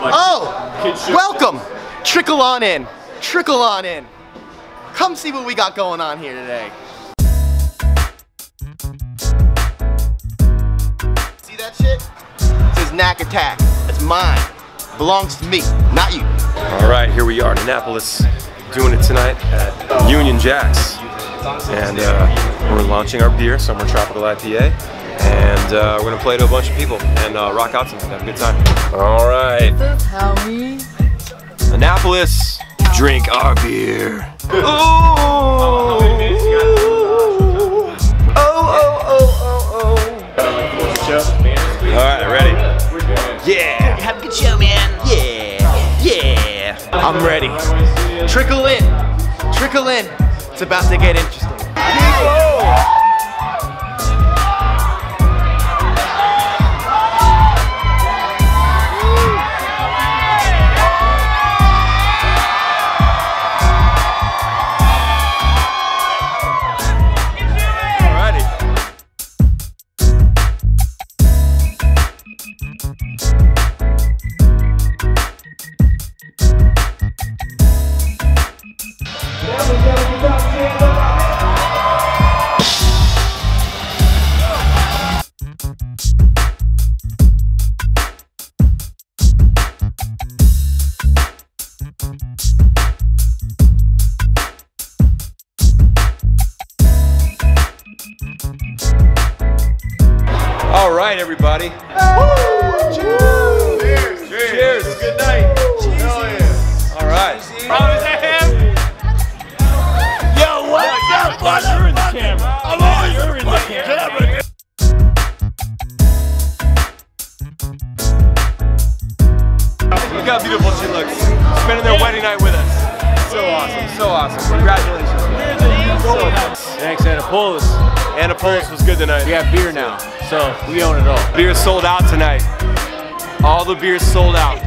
Oh, welcome. Trickle on in. Trickle on in. Come see what we got going on here today. See that shit? It says Nack Attack. It's mine. Belongs to me, not you. All right, here we are in Annapolis, doing it tonight at Union Jack's. And we're launching our beer, Somewhere Tropical IPA. And we're gonna play to a bunch of people and rock out to them. Have a good time. All right. Annapolis, drink our beer. Ooh. Oh, oh, oh, oh, oh. All right, ready? Yeah. Have a good show, man. Yeah. Yeah. I'm ready. Trickle in. Trickle in. It's about to get interesting. Whoa. All right, everybody. Woo! Cheers. Cheers. Cheers. Cheers. Good night. Cheers. All right. Oh, is that him? Yo, what's up, boss? You're in the camera. I'm always in the camera. Look how beautiful she looks. Spending their wedding night with us. So awesome. So awesome. Congratulations. Thanks, Annapolis. Annapolis was good tonight. We have beer now, so we own it all. Beer sold out tonight. All the beers sold out.